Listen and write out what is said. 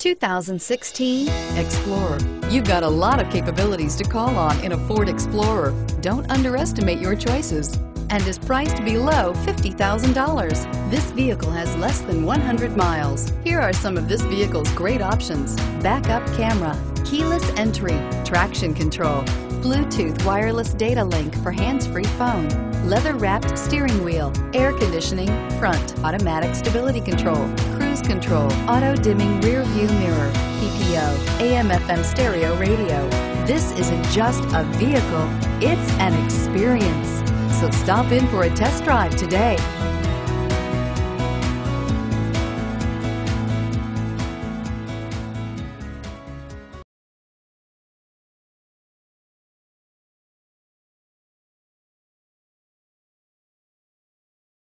2016 Explorer. You've got a lot of capabilities to call on in a Ford Explorer. Don't underestimate your choices, and is priced below $50,000. This vehicle has less than 100 miles. Here are some of this vehicle's great options: backup camera, keyless entry, traction control, Bluetooth wireless data link for hands-free phone, leather-wrapped steering wheel, air conditioning, front, automatic stability control, cruise control, auto-dimming rear view mirror, PPO, AM/FM stereo radio. This isn't just a vehicle, it's an experience. So stop in for a test drive today.